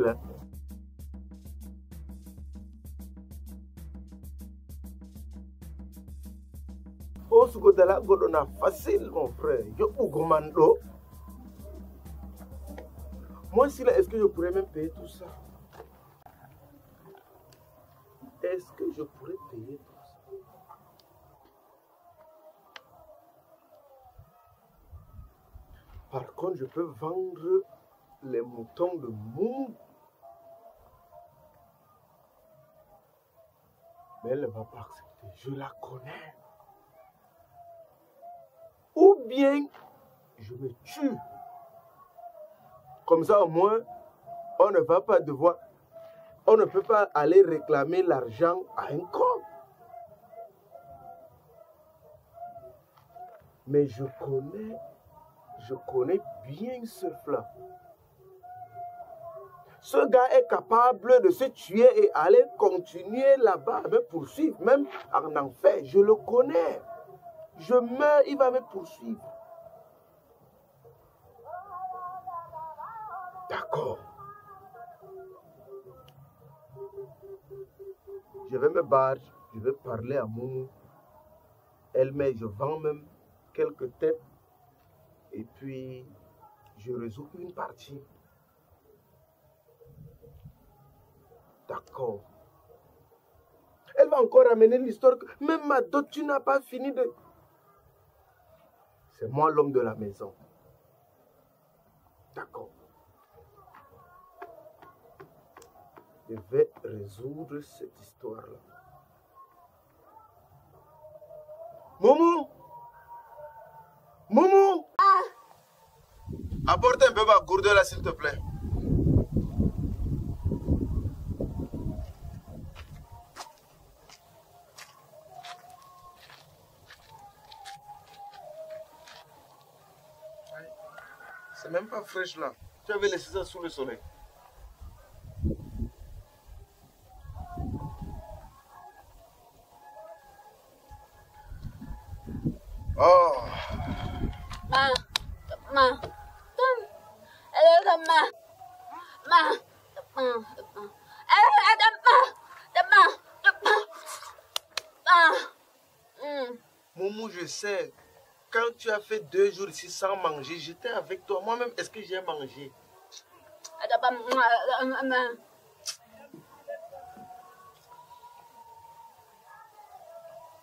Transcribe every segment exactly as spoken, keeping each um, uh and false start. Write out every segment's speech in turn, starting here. là. O su go dala goɗɗo na facile mon frère, yoɓɓugo man ɗo. Moi si là, est-ce que je pourrais même payer tout ça? Est-ce que je pourrais payer tout ça? Par contre, je peux vendre les moutons de Moum. Mais elle ne va pas accepter. Je la connais. Ou bien, je me tue. Comme ça, au moins, on ne va pas devoir... On ne peut pas aller réclamer l'argent à un con. Mais je connais... Je connais bien ce flan. Ce gars est capable de se tuer et aller continuer là-bas, me poursuivre, même en enfer. Je le connais. Je meurs, il va me poursuivre. D'accord. Je vais me battre, je vais parler à Moumou. Elle m'aide, je vends même quelques têtes. Et puis, je résous une partie. D'accord. Elle va encore ramener l'histoire. Même ma dot, tu n'as pas fini de... C'est moi l'homme de la maison. D'accord. Je vais résoudre cette histoire-là. Moumou! Moumou! Apporte un peu ma gourde là, s'il te plaît. C'est même pas fraîche là. Tu avais laissé ça sous le soleil. Oh. Ma, ma. Moumou, je sais, quand tu as fait deux jours ici sans manger, j'étais avec toi. Moi-même, est-ce que j'ai mangé?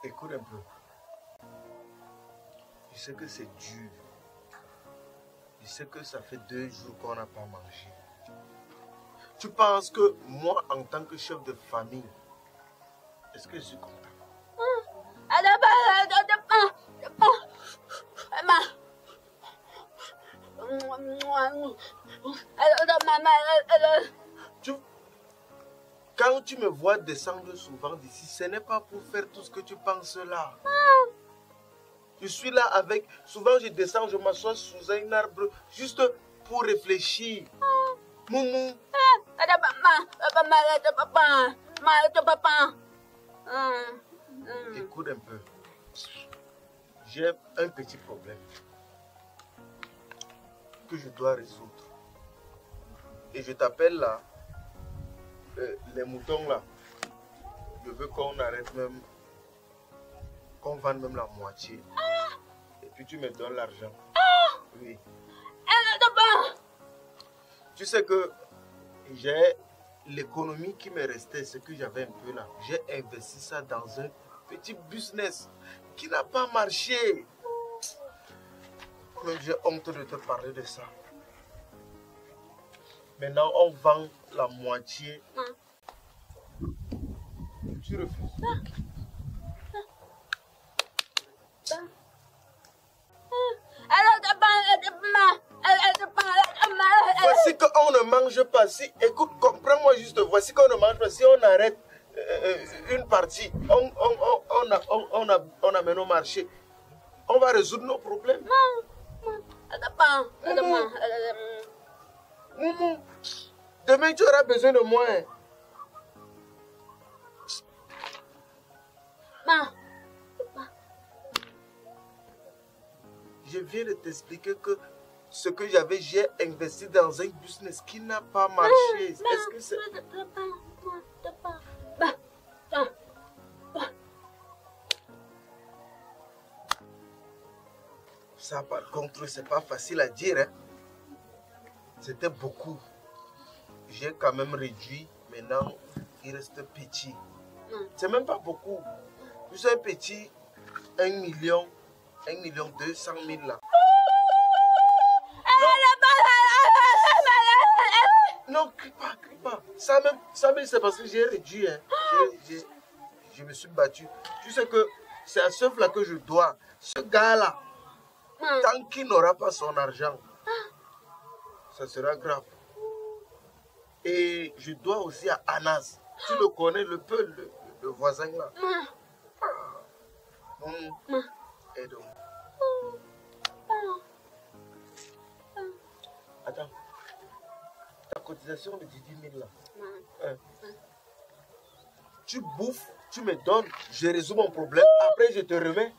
Écoute un peu. Je sais que c'est dur. Je sais que ça fait deux jours qu'on n'a pas mangé. Tu penses que moi, en tant que chef de famille, est-ce que je suis content? Tu... Quand tu me vois descendre souvent d'ici, ce n'est pas pour faire tout ce que tu penses là. Je suis là avec... Souvent, je descends, je m'assois sous un arbre juste pour réfléchir. Moumou. Écoute un peu. J'ai un petit problème que je dois résoudre. Et je t'appelle là, euh, les moutons là. Je veux qu'on arrête même, qu'on vende même la moitié. Et puis tu me donnes l'argent. Oui. Tu sais que j'ai l'économie qui me restait, ce que j'avais un peu là. J'ai investi ça dans un petit business qui n'a pas marché. Mais j'ai honte de te parler de ça. Maintenant, on vend la moitié. Tu refuses. Voici qu'on ne mange pas. Si, écoute, comprends-moi juste. Voici qu'on ne mange pas. Si on arrête euh, une partie, on, on, on, on, a, on, on, a, on amène au marché. On va résoudre nos problèmes. Moumou. Moumou. Demain, tu auras besoin de moi. Je viens de t'expliquer que ce que j'avais, j'ai investi dans un business qui n'a pas marché. Est-ce que c'est... Ça, par contre, c'est pas facile à dire. Hein? C'était beaucoup. J'ai quand même réduit. Maintenant, il reste petit. C'est même pas beaucoup. Plus un petit, un million, un million deux cent mille là. Non, crie pas, crie pas. Ça même, ça même c'est parce que j'ai réduit. Hein. J ai, j ai, je me suis battu. Tu sais que c'est à ce là que je dois. Ce gars-là, tant qu'il n'aura pas son argent, ça sera grave. Et je dois aussi à Anas. Tu le connais, le peu, le, le voisin là. Ah. Mmh. Et donc. Attends. Ta cotisation de dix mille là. Hein. Tu bouffes, tu me donnes, je résous mon problème. Après, je te remets.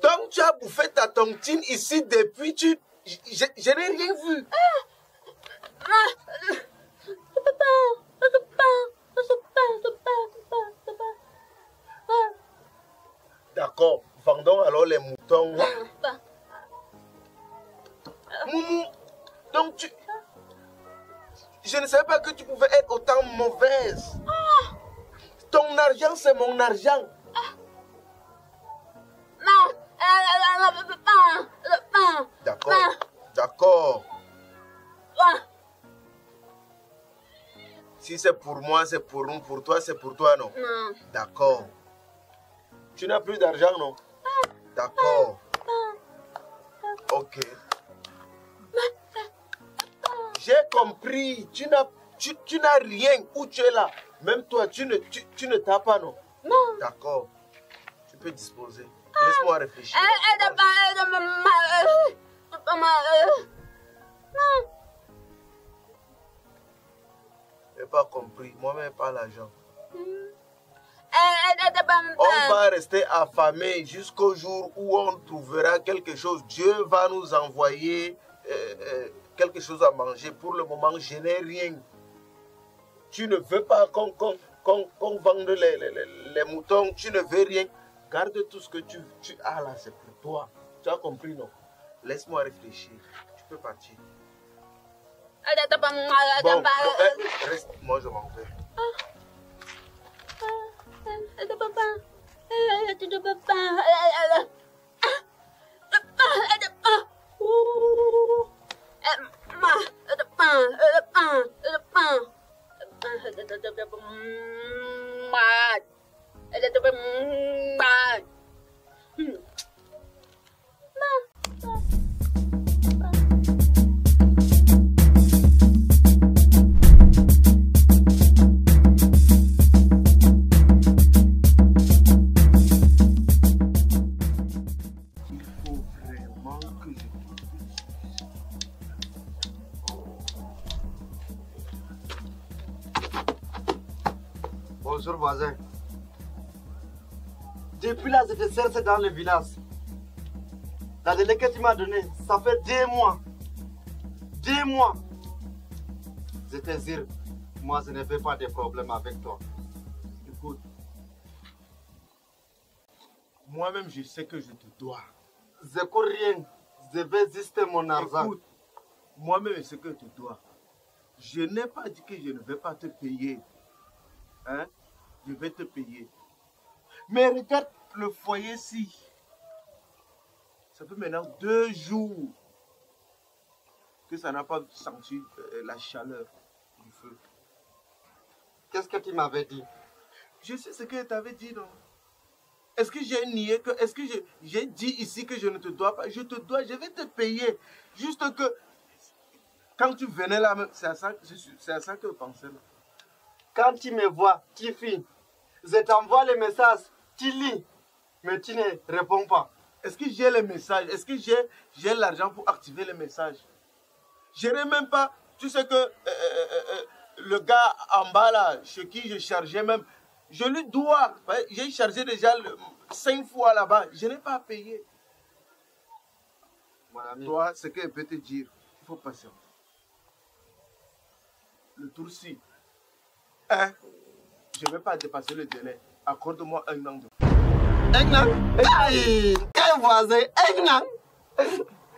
Donc tu as bouffé ta tontine ici depuis, tu... Je, je n'ai rien vu. D'accord, vendons alors les moutons. Moumou, donc tu... Je ne savais pas que tu pouvais être autant mauvaise. Ton argent, c'est mon argent. D'accord, d'accord. Si c'est pour moi, c'est pour nous. Pour toi, c'est pour toi, non? Non. D'accord. Tu n'as plus d'argent, non? D'accord. Ok. J'ai compris. Tu n'as tu, tu n'as rien où tu es là. Même toi, tu ne, tu, tu ne t'as pas, non? Non. D'accord. Tu peux disposer. Laisse-moi réfléchir. Je n'ai pas compris. Moi-même, pas l'argent. On va rester affamé jusqu'au jour où on trouvera quelque chose. Dieu va nous envoyer euh, euh, quelque chose à manger. Pour le moment, je n'ai rien. Tu ne veux pas qu'on qu'on qu'on qu'on vende les, les, les moutons. Tu ne veux rien. Garde tout ce que tu, tu as là, c'est pour toi. Tu as compris, non? Laisse-moi réfléchir. Tu peux partir. Bon, reste, moi je m'en vais. Bonjour voisin. Depuis là, je te cherche dans le village. La délai que tu m'as donné, ça fait deux mois. Deux mois. Je te dis, moi je ne fais pas de problème avec toi. Écoute. Moi-même, je sais que je te dois. Je ne cours rien. Je vais juste mon argent. Écoute, moi-même, je sais que je te dois. Je n'ai pas dit que je ne vais pas te payer. Hein? Je vais te payer. Mais regarde le foyer-ci. Ça fait maintenant deux jours que ça n'a pas senti euh, la chaleur du feu. Qu'est-ce que tu m'avais dit? Je sais ce que tu avais dit, non? Est-ce que j'ai nié que... Est-ce que j'ai dit ici que je ne te dois pas? Je te dois, je vais te payer. Juste que... Quand tu venais là, c'est à ça, c'est à ça que je pensais là. Quand tu me vois, tu finis. Je t'envoie les messages, tu lis, mais tu ne réponds pas. Est-ce que j'ai les messages? Est-ce que j'ai l'argent pour activer les messages? Je n'ai même pas... Tu sais que euh, euh, euh, le gars en bas là, chez qui je chargeais même, je lui dois. J'ai chargé déjà le, cinq fois là-bas, je n'ai pas payé. Mon ami. Toi, ce qu'elle peut te dire, il faut patienter. Le tour-ci, hein, je ne vais pas dépasser le délai. Accorde-moi un an de... Un an? Aïe! Quel voisin! Un an!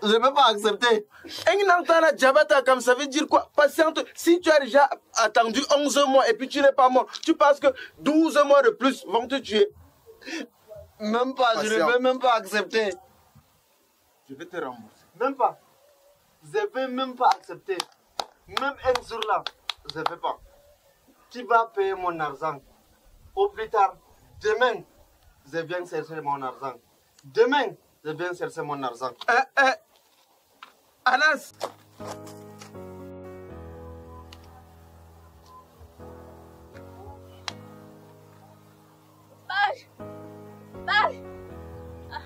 Je ne peux pas accepter. Un an, t'as la djabata comme ça veut dire quoi? Patiente, si tu as déjà attendu onze mois et puis tu n'es pas mort, tu penses que douze mois de plus vont te tuer. Même pas, Patiente. Je ne peux même pas accepter. Je vais te rembourser. Même pas. Je ne peux même pas accepter. Même un jour là, je ne peux pas. Tu vas payer mon argent. Au plus tard, demain, je viens chercher mon argent. Demain, je viens chercher mon argent. Eh, eh. Anas. Bye. Bye. Ah.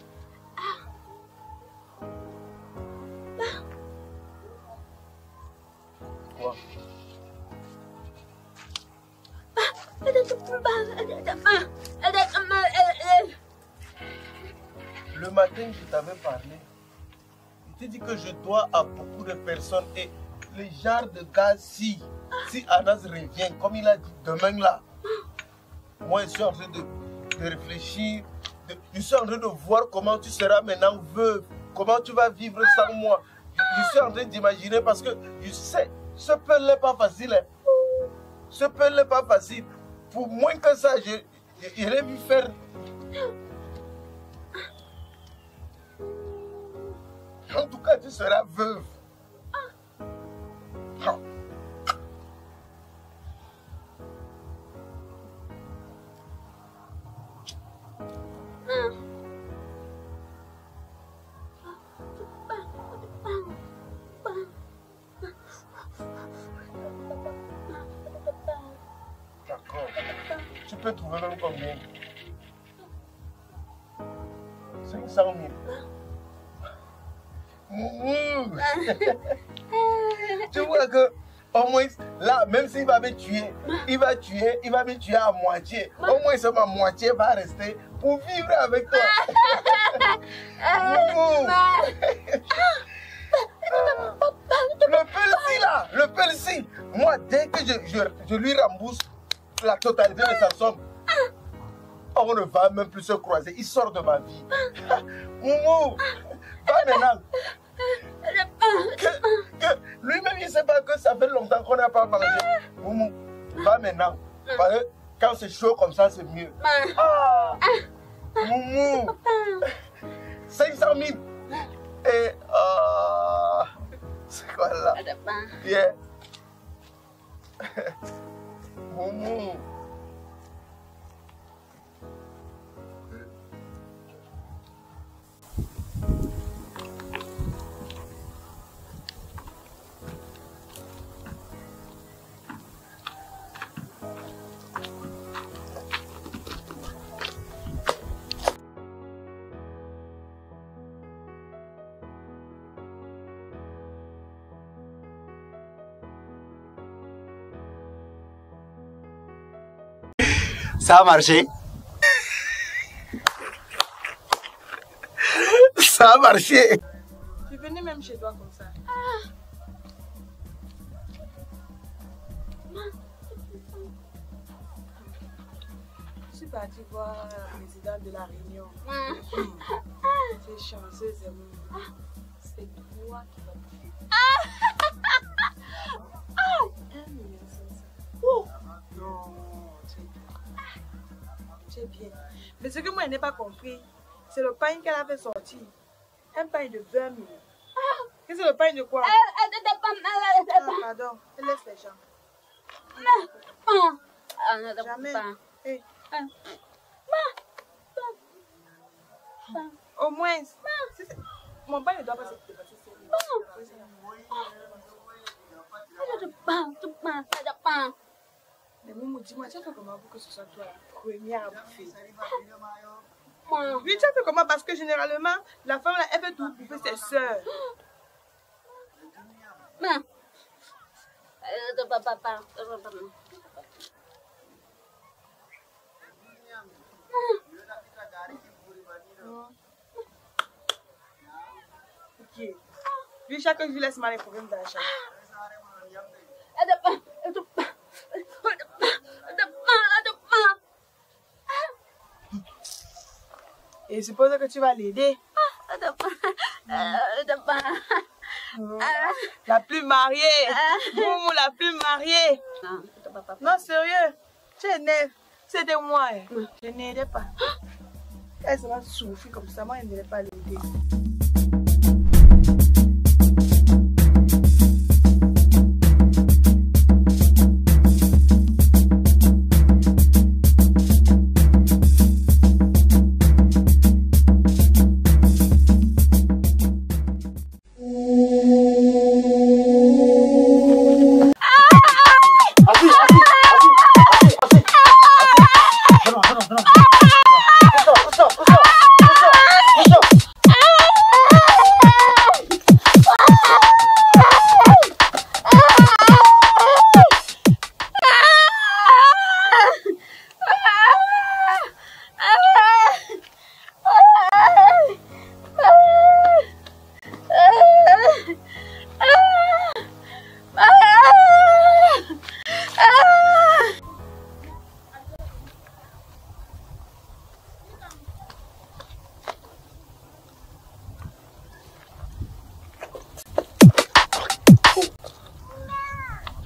Ah. Ah. Wow. Le matin, je t'avais parlé. Je t'ai dit que je dois à beaucoup de personnes et le genre de gars, si, si Anas revient, comme il a dit demain là, moi je suis en train de, de réfléchir, de, je suis en train de voir comment tu seras maintenant veuve, comment tu vas vivre sans moi. Je, je suis en train d'imaginer parce que je sais, ce peuple n'est pas facile. Hein. Ce peuple n'est pas facile. Pour moins que ça, je, je, je l'ai vu faire. En tout cas, tu seras veuve. Ah. Tu peux trouver même combien? cinq cent mille. Mmh. Tu vois que, au moins, là, même s'il va me tuer, il va tuer, il va me tuer à moitié. Au moins, c'est ma moitié va rester pour vivre avec toi. Le pelci là, le pelci. Moi, dès que je, je, je lui rembourse la totalité de sa somme, on ne va même plus se croiser. Il sort de ma vie. Moumou, va maintenant. Que, que lui-même, il ne sait pas que ça fait longtemps qu'on n'a pas mangé. Moumou, va maintenant. Parce que quand c'est chaud comme ça, c'est mieux. Ah, Moumou, cinq cent mille. Et euh, c'est quoi là? Yeah. Moumou. Ça a marché. Ça a marché. Tu venais même chez toi comme ça. Ah. Je suis partie voir le président de la Réunion. Tu es chanceuse, Zélie. C'est toi qui vas profiter. Ah. Oh. Non. C'est bien. Mais ce que moi je n'ai pas compris, c'est le pain qu'elle avait sorti. Un pain de vingt mille. Qu'est-ce que c'est le pain de quoi? Ah, pardon, laisse les gens. Jamais. Hey. Au moins, mon pain ne doit pas se dépasser. Mais Moumou, dis-moi, tu as fait comment pour que ce soit toi la première à bouffer? Oui, tu as fait comment? Parce que généralement, la femme, là, elle fait tout bouffer ses soeurs. Okay. Viens chaque jour laisse mal les problèmes dans la chambre. Et suppose que tu vas l'aider. La plus mariée. Moumou, la plus mariée. Non, sérieux. Tu es nef. C'était moi. Je n'aidais pas. Elle sera souffrée comme ça. Moi, je n'allais pas l'aider.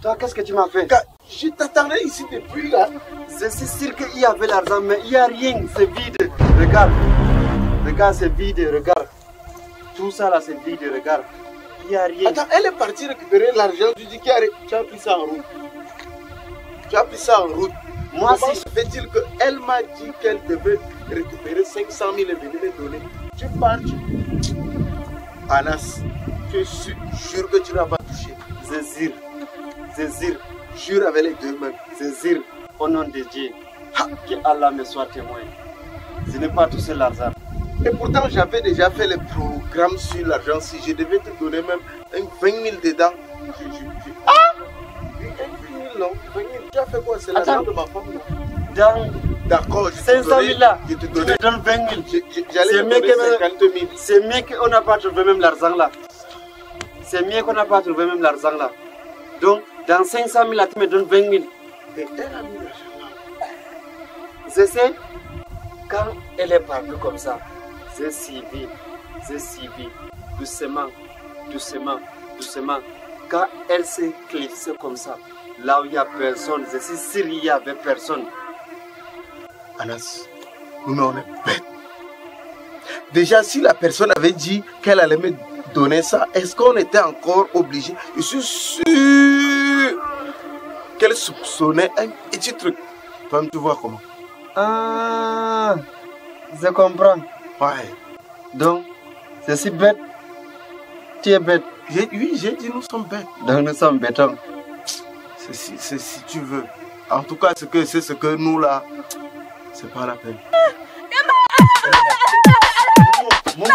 Toi, qu'est-ce que tu m'as fait? Je t'attendais ici depuis là. C'est sûr qu'il y avait l'argent, mais il n'y a rien. C'est vide. Regarde. Regarde, c'est vide. Regarde. Tout ça là, c'est vide. Regarde. Il n'y a rien. Attends, elle est partie récupérer l'argent. Tu dis qu'elle tu as pris ça en route. Tu as pris ça en route. Moi, si je fais dire qu'elle m'a dit qu'elle devait récupérer cinq cent mille et venir me donner. Tu pars. Tu... Anas, je suis sûr que tu n'as pas touché. Zézir. Zézir, jure avec les deux mains, Zézir, au nom de Dieu, que Allah me soit témoin. Je n'ai pas touché l'argent. Et pourtant, j'avais déjà fait le programme sur l'argent. Si je devais te donner même vingt mille dedans, je, je, je... Ah vingt mille, non, vingt mille, tu as fait quoi? C'est l'argent de ma femme. D'accord, je te donne là. Je te donne vingt mille. C'est mieux que C'est mieux qu'on n'a pas trouvé même l'argent là. C'est mieux qu'on n'a pas trouvé même l'argent là. Donc, dans cinq cent mille, là, tu me donnes vingt mille. Je sais, quand elle est partout comme ça, j'ai suivi, j'ai suivi, doucement, doucement, doucement. Quand elle s'éclipse comme ça, là où il n'y a personne, je suis sûr qu'il n'y avait personne. Anas, nous, on est bêtes. Déjà, si la personne avait dit qu'elle allait me donner ça, est-ce qu'on était encore obligé? Je suis sûr qu'elle soupçonnait un petit truc. Toi-même, tu vois comment? Ah, je comprends. Ouais. Donc, c'est si bête. Tu es bête. Oui, j'ai dit nous sommes bêtes. Donc, nous sommes bêtes. C'est si, si tu veux. En tout cas, c'est que, ce que nous, là, c'est pas la peine. Mon, mon,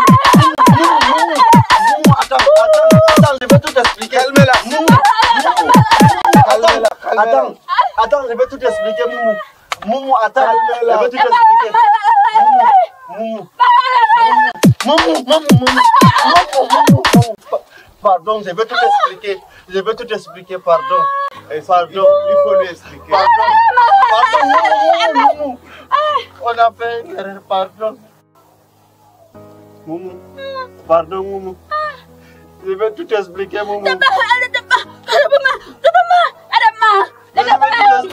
attends, attends, attends, je vais tout expliquer. Calme-la, Moumou. Calme-la, calme-la. Attends, attends, je vais tout expliquer, Moumou. Moumou, attends, calme-la. Je vais tout expliquer. Moumou, Moumou, Moumou, Moumou, Moumou, pardon, je vais tout expliquer. Je vais tout expliquer, pardon. Pardon, il faut lui expliquer. Pardon, pardon, Moumou, Moumou. On a fait une erreur, pardon. Moumou, pardon, Moumou. Je vais tout expliquer, Moumou. Je vais tout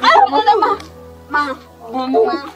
expliquer, Moumou.